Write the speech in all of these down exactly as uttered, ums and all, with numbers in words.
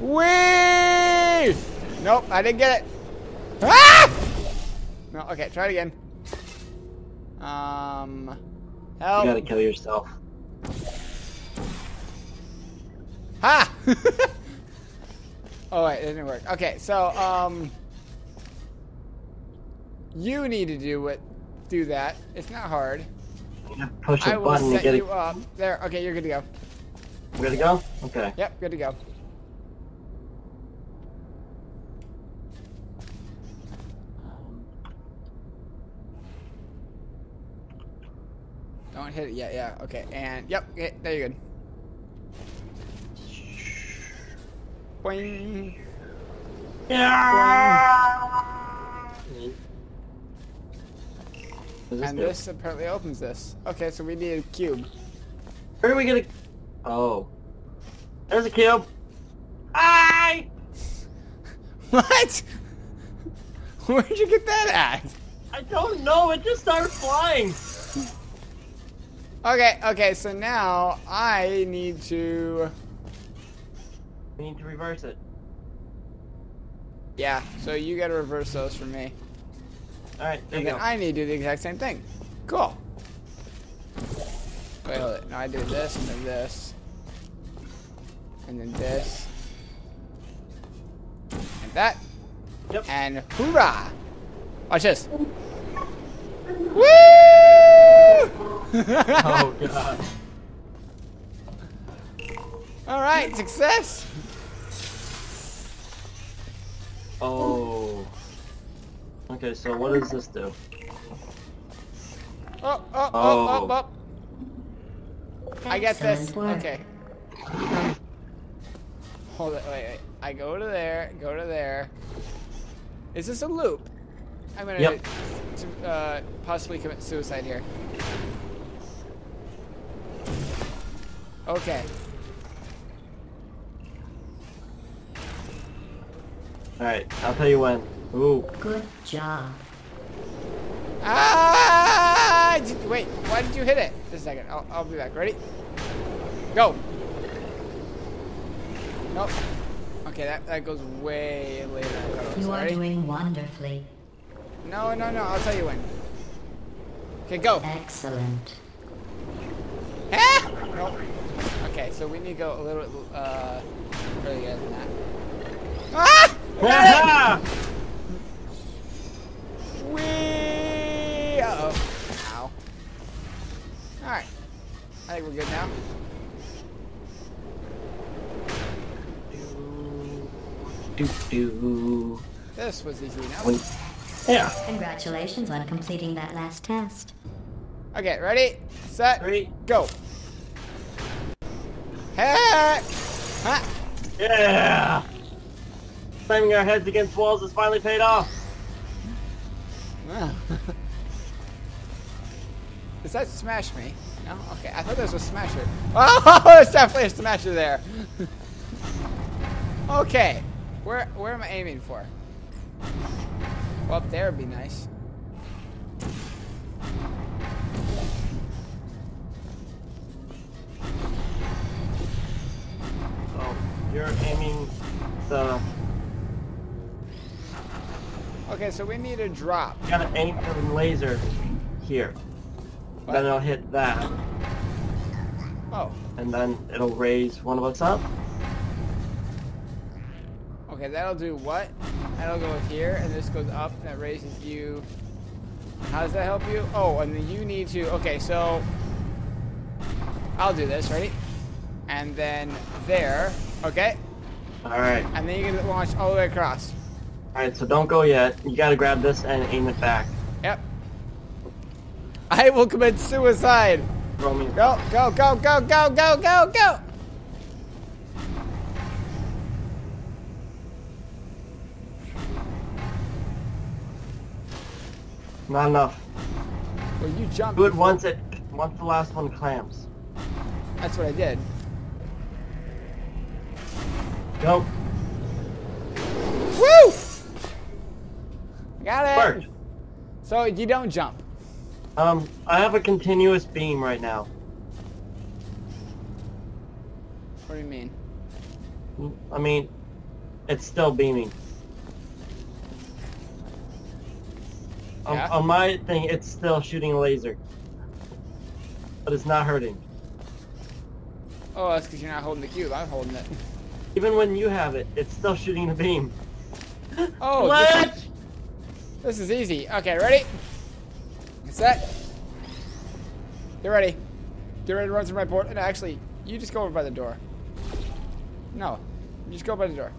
Whee! Nope, I didn't get it. Ah! No, okay, try it again. Um, help. You gotta kill yourself. Ha! Oh, wait, it didn't work. Okay, so, um... you need to do it. Do that. It's not hard. You have to push a button to get it. I will set you up. There, okay, you're good to go. Good to go? Okay. Yep, good to go. Don't hit it yet, yeah, okay. And, yep, okay, there you're good. Boing. Yeah. Boing. And this apparently opens this. Okay, so we need a cube. Where are we gonna... Oh. There's a cube! I. What? Where'd you get that at? I don't know, it just started flying! Okay, okay, so now I need to... We need to reverse it. Yeah, so you gotta reverse those for me. Alright, there and you then go. I need to do the exact same thing. Cool. Wait, hold it. No, I do this, and then this. And then this. And that. Yep. And hoorah! Watch this. Woo! Oh, God. Alright, success! Oh. Okay, so what does this do? Oh, oh, oh, oh, oh. oh. I get this. Okay. Hold it, wait, wait. I go to there, go to there. Is this a loop? I'm gonna yep. to, uh, possibly commit suicide here. Okay. Alright, I'll tell you when. Ooh. Good job. Ah! Did, wait, why did you hit it? Just a second, I'll, I'll be back. Ready? Go! Nope. Okay, that, that goes way later. You Sorry. are doing wonderfully. No, no, no, I'll tell you when. Okay, go! Excellent. Ah! Nope. Okay, so we need to go a little bit uh, earlier than that. Ah! Got it! Wee! Uh oh. Ow. Alright. I think we're good now. Do, do. This was easy enough. Yeah. Congratulations on completing that last test. Okay, ready? Set. Ready? Go. Heck! Huh? Yeah! Slamming our heads against walls has finally paid off. Wow. Does that smash me? No? Okay, I thought there was a smasher. Oh, there's definitely a smasher there. Okay. Where where am I aiming for? Well, up there would be nice. Oh, you're aiming the... Okay, so we need a drop. You gotta aim for the laser here. What? Then it'll hit that. Oh. And then it'll raise one of us up. Okay, that'll do what? That'll go with here, and this goes up, and that raises you. How does that help you? Oh, and then you need to... Okay, so... I'll do this, ready? And then there. Okay? Alright. And then you can launch all the way across. Alright, so don't go yet. You gotta grab this and aim it back. Yep. I will commit suicide! Throw me. Go, go, go, go, go, go, go, go! Not enough. Well, you jumped. Do it once it, once the last one clamps. That's what I did. Go. Woo! Got it! Worked. So you don't jump. Um, I have a continuous beam right now. What do you mean? I mean, It's still beaming. Yeah. On, on my thing, it's still shooting a laser. But it's not hurting. Oh, that's because you're not holding the cube. I'm holding it. Even when you have it, it's still shooting the beam. Oh, what? This is, this is easy. Okay, ready? Set. Get ready. Get ready to run through my board. And actually, you just go over by the door. No. You just go by the door.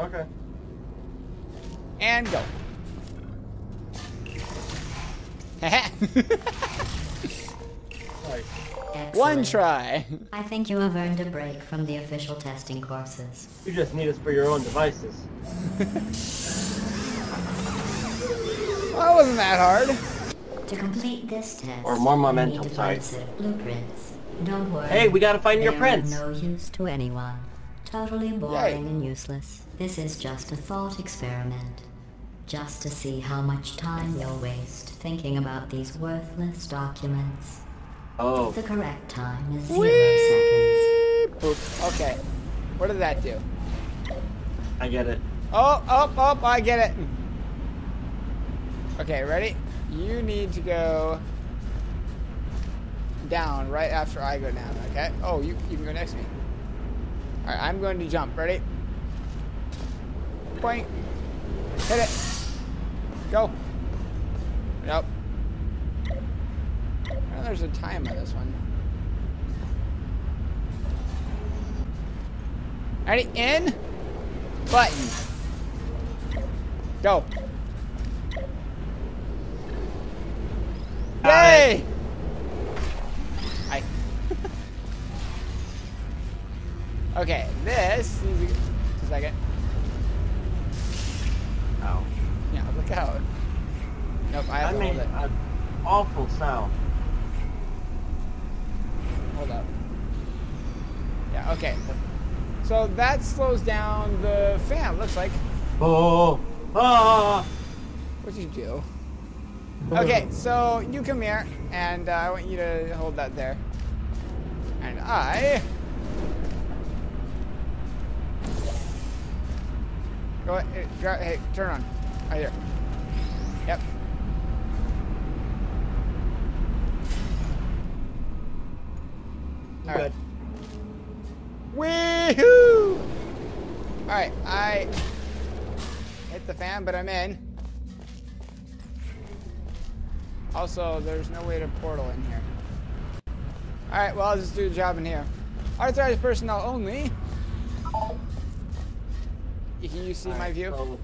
Okay. And go. Excellent. One try. I think you have earned a break from the official testing courses. You just need us for your own devices. Well, it wasn't that hard. To complete this test, or more momentum, sorry. Blueprints. Don't worry. Hey, we gotta find your prints. No use to anyone. Totally boring Yay. and useless. This is just a thought experiment. Just to see how much time you'll waste thinking about these worthless documents. Oh. The correct time is zero Whee! seconds. Boop. Okay. What did that do? I get it. Oh, oh, oh, I get it. Okay, ready? You need to go down right after I go down, okay? Oh, you, you can go next to me. All right, I'm going to jump. Ready? Boink. Hit it. Go. Nope. Well, there's a time on this one. Alrighty, in. Button. Go. Yay! I. Okay, this is. Just a second. Ow. Yeah, look out. Nope, I have to hold it. An awful sound. Hold up. Yeah, okay. So that slows down the fan, looks like. Oh. Ah. What'd you do? Okay, so you come here, and uh, I want you to hold that there. And I... Go ahead, hey, turn on. Right here. Yep. All right. Wee-hoo! All right, I hit the fan, but I'm in. Also, there's no way to portal in here. All right, well, I'll just do the job in here. Authorized personnel only. Can you see right, my view? So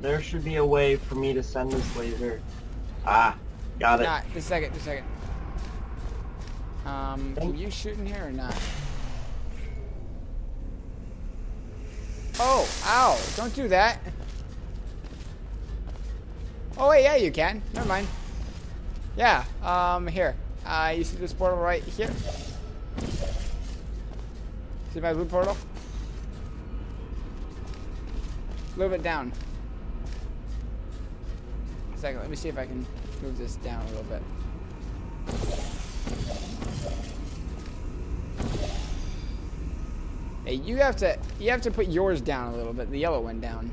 there should be a way for me to send this laser. Ah, got it. Not. Just a second, just a second. Um, Thanks. Can you shoot in here or not? Oh, ow, don't do that. Oh, wait, yeah, you can. Never mind. Yeah, um, here. Uh, you see this portal right here? See my blue portal? Move it down. A second, let me see if I can move this down a little bit. Hey, you have to you have to put yours down a little bit, the yellow one down.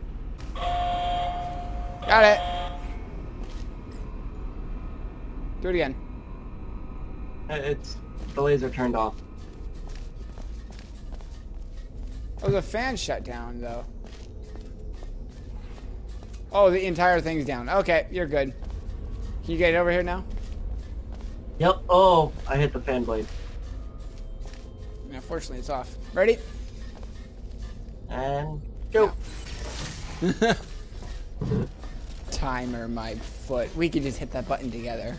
Got it. Do it again. It's the laser turned off. Oh, the fan shut down though. Oh, the entire thing's down. Okay, you're good. Can you get it over here now? Yep. Oh, I hit the fan blade. Now, fortunately, it's off. Ready? And go. No. Timer, my foot. We could just hit that button together.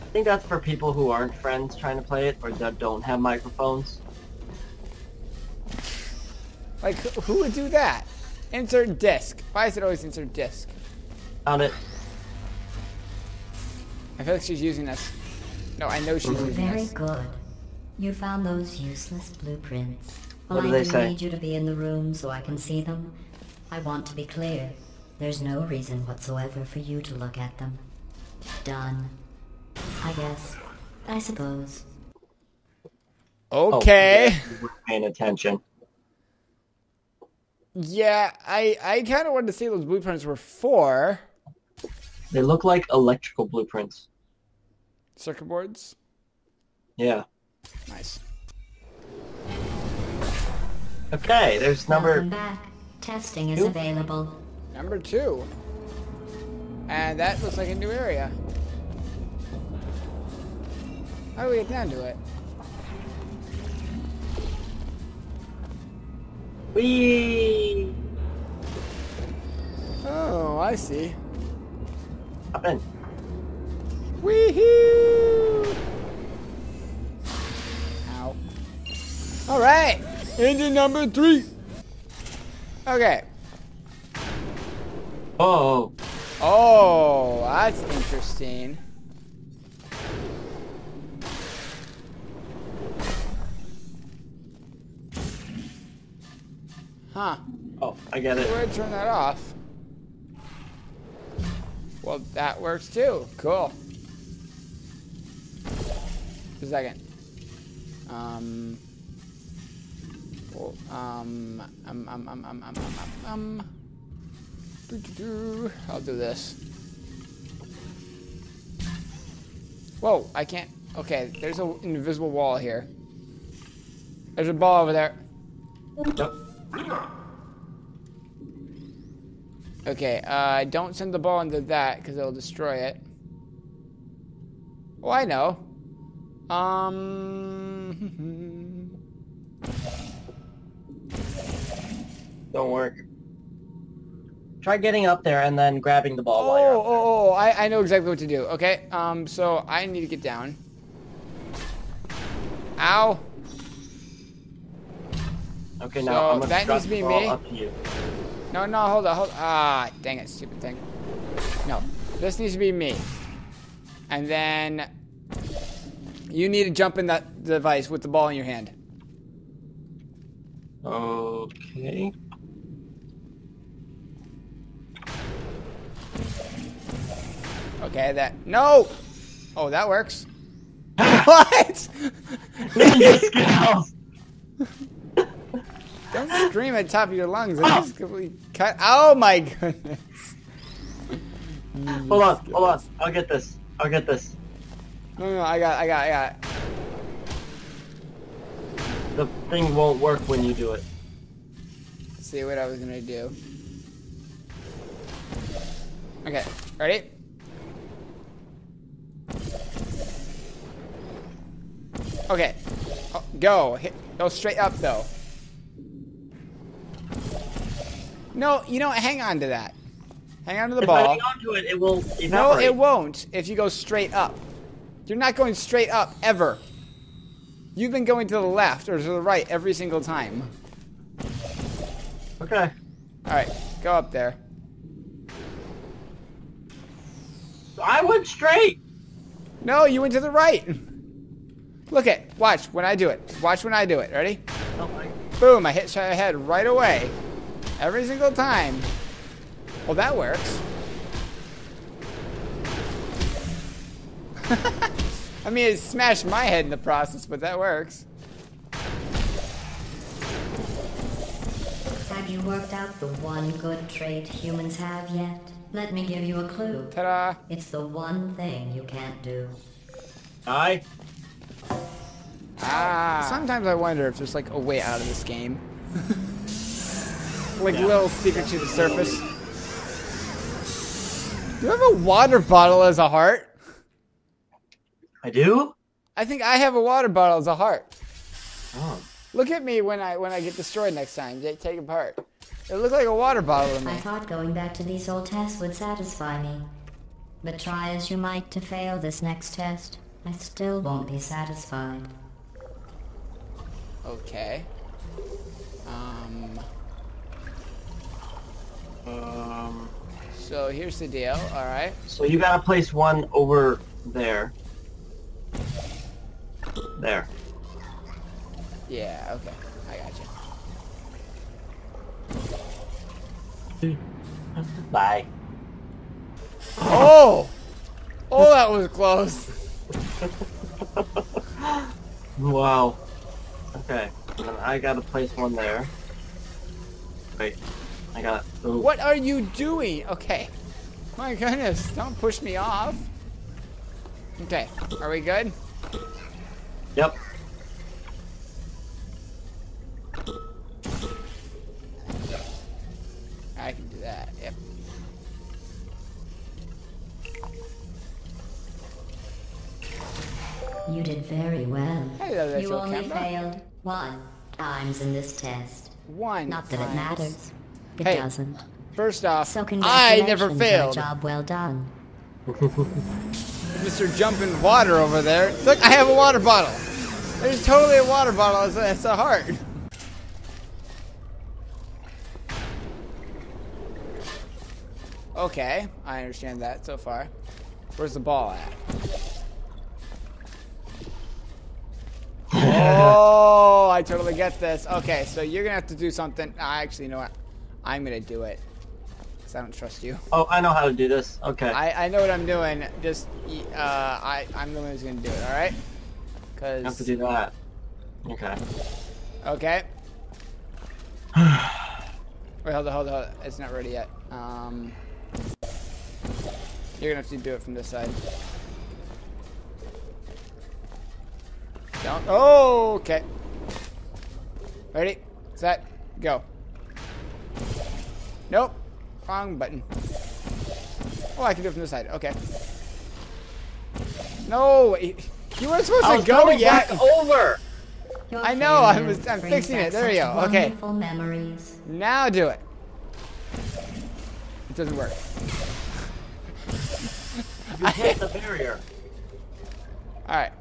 I think that's for people who aren't friends trying to play it or that don't have microphones. Like, who would do that? Insert disc. Why is it always insert disc? Found it. I feel like she's using this. No, I know she's using Very this. Very good. You found those useless blueprints. Well, what do I they do say? Need you to be in the room so I can see them. I want to be clear. There's no reason whatsoever for you to look at them. Done. I guess. I suppose. Okay. Oh, yeah, you weren't paying attention. Yeah, I, I kind of wanted to see what those blueprints were for. They look like electrical blueprints. Circuit boards? Yeah. Nice. Okay, there's number... Welcome back. Testing is two? available. Number two. And that looks like a new area. How do we get down to it? Whee! Oh, I see. Up in. Wee-hoo! Ow. Alright! Engine number three! Okay. Oh. Oh, that's interesting. Huh. Oh, I get it. Where do I turn that off? Well, that works too. Cool. Just a second. Um. Well, um. Um. Um. Um. Um. Um. Um. Do, do, do. I'll do this. Whoa! I can't. Okay, there's an invisible wall here. There's a ball over there. Yep. Okay, uh, don't send the ball into that, because it'll destroy it. Oh, I know. Um... Don't work. Try getting up there and then grabbing the ball oh, while you're up there. Oh, oh, I, I know exactly what to do. Okay, um, so I need to get down. Ow. Okay, now so I'm gonna drop the ball up to you. No, no, hold on, hold on. Ah, dang it, stupid thing. No, this needs to be me. And then you need to jump in that device with the ball in your hand. Okay. Okay, that... No! Oh, that works. What? Don't scream at the top of your lungs. I just completely cut. Oh my goodness. Hold on, hold on. I'll get this. I'll get this. No, no, I got, I got, I got. The thing won't work when you do it. Let's see what I was gonna do. Okay, ready? Okay, oh, go. Hit. Go straight up though. No, you know, hang on to that. Hang on to the if ball. If I hang on to it, it will evaporate. No, it won't if you go straight up. You're not going straight up, ever. You've been going to the left or to the right every single time. Okay. Alright, go up there. I went straight! No, you went to the right! Look it. Watch when I do it. Watch when I do it. Ready? Oh my. Boom, I hit my head right away. Every single time. Well, that works. I mean, it smashed my head in the process, but that works. Have you worked out the one good trait humans have yet? Let me give you a clue. Ta-da! It's the one thing you can't do. I. Ah. Sometimes I wonder if there's like a way out of this game. Like, yeah. Little secret to the surface. Do you have a water bottle as a heart? I do? I think I have a water bottle as a heart. Oh. Look at me when I when I get destroyed next time. Take it apart. It looks like a water bottle to me. I thought going back to these old tests would satisfy me. But try as you might to fail this next test, I still won't be satisfied. Okay. Um... Um, so here's the deal, alright. So you gotta place one over there. There. Yeah, okay. I gotcha. Bye. Oh! Oh, that was close. Wow. Okay. And then I gotta place one there. Wait, I got it. What are you doing? Okay. My goodness, don't push me off. Okay, are we good? Yep. I can do that, yep. You did very well. Hello, you only camera. failed one times in this test. One. Not that times. it matters. It hey, doesn't. First off, so I never failed. Job well done. Mister Jumping Water over there. Look, I have a water bottle. There's totally a water bottle. It's a, it's a heart. Okay, I understand that so far. Where's the ball at? Oh, I totally get this. Okay, so you're gonna have to do something. I actually, you know what? I'm gonna do it. Cause I don't trust you. Oh, I know how to do this. Okay. I, I know what I'm doing. Just uh, I I'm the one who's gonna do it. All right. Cause I have to do that. Okay. Okay. Wait, hold on, hold on, hold on. It's not ready yet. Um, you're gonna have to do it from this side. Don't. Oh, okay. Ready, set, go. Nope. Wrong button. Oh, I can do it from this side. Okay. No, you weren't supposed to go yet. Over. Your I know. I was. I'm fixing it. There you go. Okay. Memories. Now do it. It doesn't work. You hit the barrier. All right.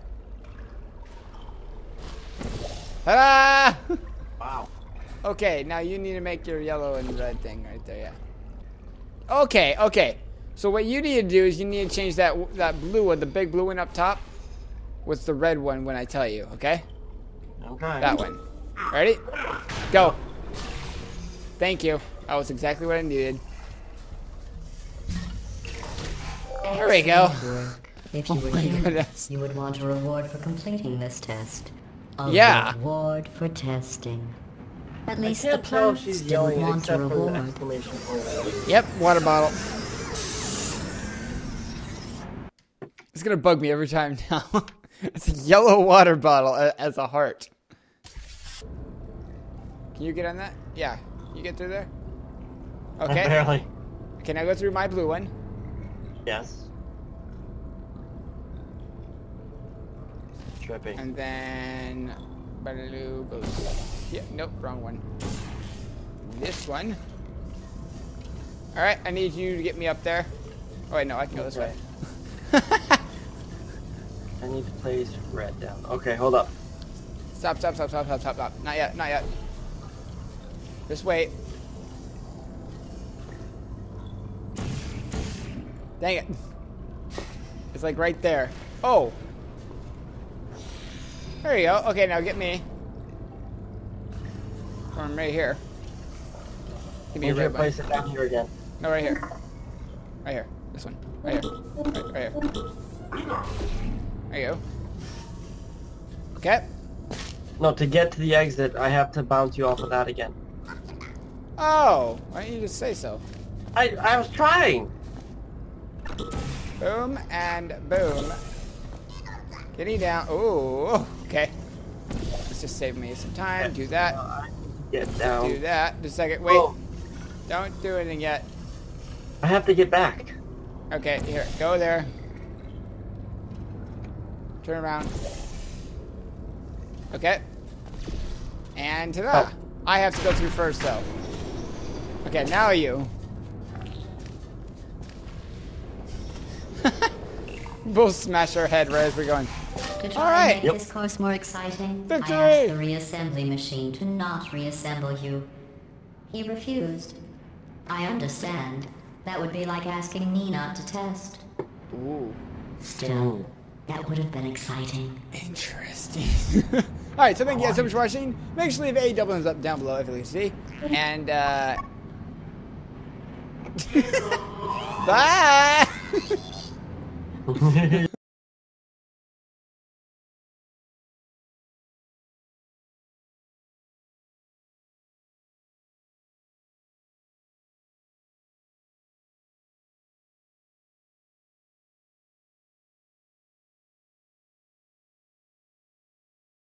Ah! Wow. Okay, now you need to make your yellow and red thing right there, yeah. Okay, okay. So what you need to do is you need to change that that blue one, the big blue one up top, with the red one when I tell you, okay? Okay. That one. Ready? Go. Thank you. That was exactly what I needed. There we go. If you were here, you would want a reward for completing this test. A yeah. Reward for testing. At least the plants don't want a reward. Yep, water bottle. It's gonna bug me every time now. It's a yellow water bottle as a heart. Can you get on that? Yeah. You get through there? Okay. I barely. Can I go through my blue one? Yes. Tripping. And then, yeah, nope, wrong one. This one. All right, I need you to get me up there. Oh wait, no, I can go this way. I need to place red down. Okay, hold up. Stop, stop, stop, stop, stop, stop, stop. Not yet, not yet. Just wait. Dang it! It's like right there. Oh. There you go. Okay, now get me. I'm right here. Give me a red place it down here again. No, right here. Right here. This one. Right here. Right, right here. There you go. Okay. No, to get to the exit, I have to bounce you off of that again. Oh, why didn't you just say so? I I was trying. Boom and boom. Getting down. Oh, okay. Let's just save me some time. Do that. Get down. Do that. Just a second. Wait. Oh. Don't do anything yet. I have to get back. Okay, here. Go there. Turn around. Okay. And ta-da. Oh. I have to go through first, though. Okay, now you. We'll smash our head right as we're going. To try All right. and make yep. this course more exciting, Victory. I asked the reassembly machine to not reassemble you. He refused. I understand. That would be like asking me not to test. Ooh. Still, that would have been exciting. Interesting. All right, so thank you guys so much for watching. Make sure to leave a double thumbs up down below if you can see. And, uh... bye!